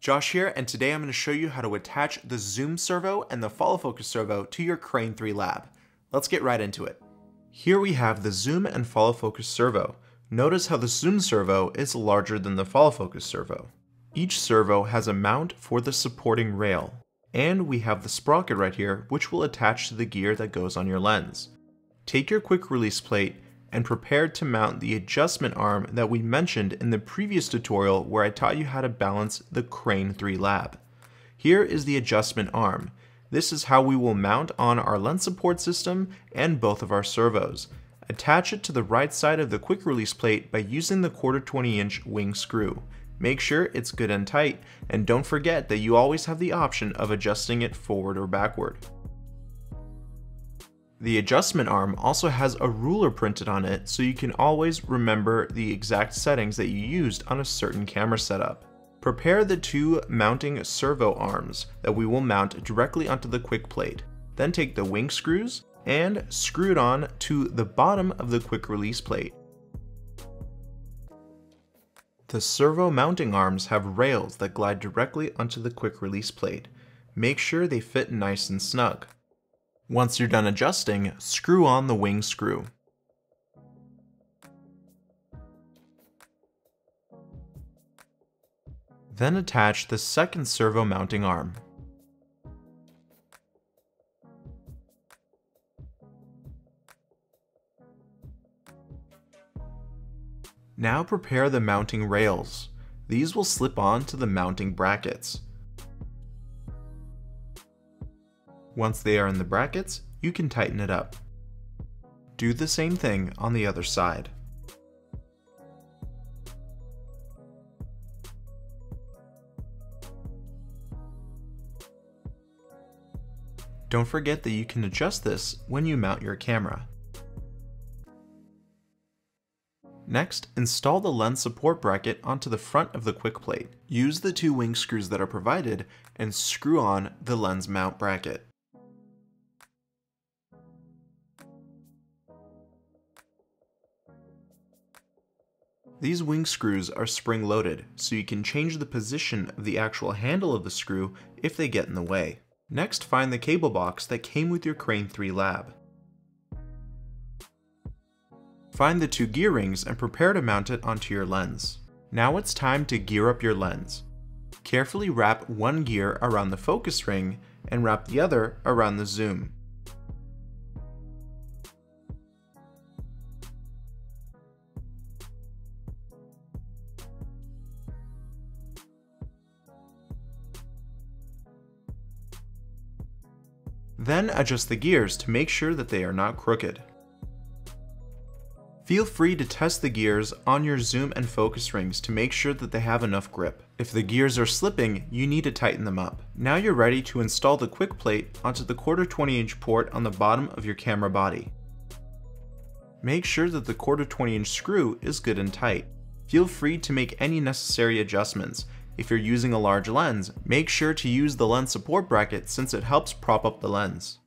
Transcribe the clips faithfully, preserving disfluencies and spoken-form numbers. Josh here, and today I'm going to show you how to attach the zoom servo and the follow focus servo to your Crane three Lab. Let's get right into it. Here we have the zoom and follow focus servo. Notice how the zoom servo is larger than the follow focus servo. Each servo has a mount for the supporting rail, and we have the sprocket right here which will attach to the gear that goes on your lens. Take your quick release plate and prepare to mount the adjustment arm that we mentioned in the previous tutorial where I taught you how to balance the Crane three Lab. Here is the adjustment arm. This is how we will mount on our lens support system and both of our servos. Attach it to the right side of the quick release plate by using the quarter twenty inch wing screw. Make sure it's good and tight, and don't forget that you always have the option of adjusting it forward or backward. The adjustment arm also has a ruler printed on it, so you can always remember the exact settings that you used on a certain camera setup. Prepare the two mounting servo arms that we will mount directly onto the quick plate. Then take the wing screws and screw it on to the bottom of the quick release plate. The servo mounting arms have rails that glide directly onto the quick release plate. Make sure they fit nice and snug. Once you're done adjusting, screw on the wing screw. Then attach the second servo mounting arm. Now prepare the mounting rails. These will slip on to the mounting brackets. Once they are in the brackets, you can tighten it up. Do the same thing on the other side. Don't forget that you can adjust this when you mount your camera. Next, install the lens support bracket onto the front of the quick plate. Use the two wing screws that are provided and screw on the lens mount bracket. These wing screws are spring-loaded, so you can change the position of the actual handle of the screw if they get in the way. Next, find the cable box that came with your Crane three Lab. Find the two gear rings and prepare to mount it onto your lens. Now it's time to gear up your lens. Carefully wrap one gear around the focus ring and wrap the other around the zoom. Then adjust the gears to make sure that they are not crooked. Feel free to test the gears on your zoom and focus rings to make sure that they have enough grip. If the gears are slipping, you need to tighten them up. Now you're ready to install the quick plate onto the quarter twenty inch port on the bottom of your camera body. Make sure that the quarter twenty inch screw is good and tight. Feel free to make any necessary adjustments. If you're using a large lens, make sure to use the lens support bracket since it helps prop up the lens.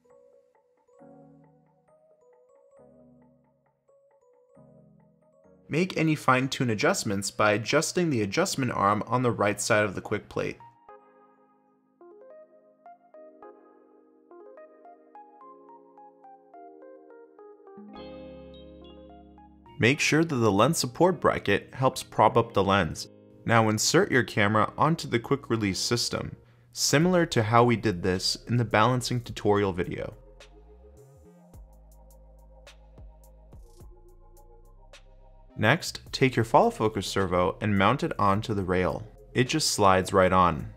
Make any fine-tune adjustments by adjusting the adjustment arm on the right side of the quick plate. Make sure that the lens support bracket helps prop up the lens. Now insert your camera onto the quick release system, similar to how we did this in the balancing tutorial video. Next, take your follow focus servo and mount it onto the rail. It just slides right on.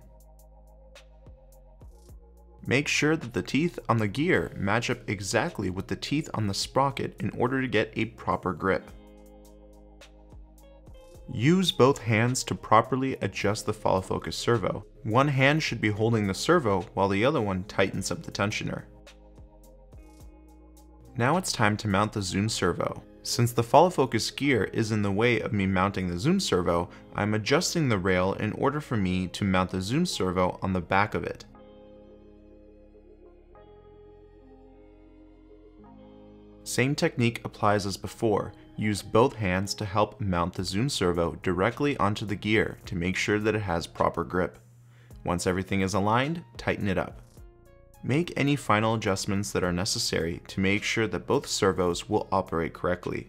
Make sure that the teeth on the gear match up exactly with the teeth on the sprocket in order to get a proper grip. Use both hands to properly adjust the follow focus servo. One hand should be holding the servo while the other one tightens up the tensioner. Now it's time to mount the zoom servo. Since the follow focus gear is in the way of me mounting the zoom servo, I'm adjusting the rail in order for me to mount the zoom servo on the back of it. Same technique applies as before. Use both hands to help mount the zoom servo directly onto the gear to make sure that it has proper grip. Once everything is aligned, tighten it up. Make any final adjustments that are necessary to make sure that both servos will operate correctly.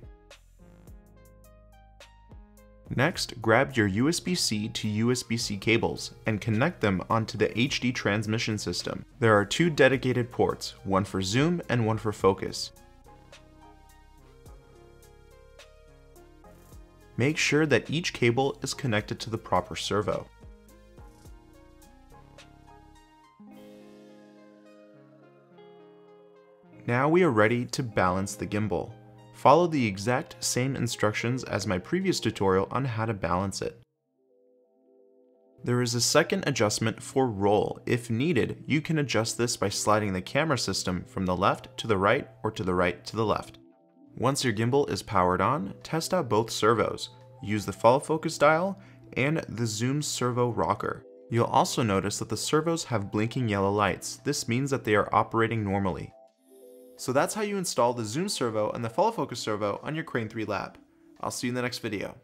Next, grab your U S B C to U S B C cables and connect them onto the H D transmission system. There are two dedicated ports, one for zoom and one for focus. Make sure that each cable is connected to the proper servo. Now we are ready to balance the gimbal. Follow the exact same instructions as my previous tutorial on how to balance it. There is a second adjustment for roll. If needed, you can adjust this by sliding the camera system from the left to the right or to the right to the left. Once your gimbal is powered on, test out both servos. Use the follow focus dial and the zoom servo rocker. You'll also notice that the servos have blinking yellow lights. This means that they are operating normally. So that's how you install the zoom servo and the follow focus servo on your Crane three Lab. I'll see you in the next video.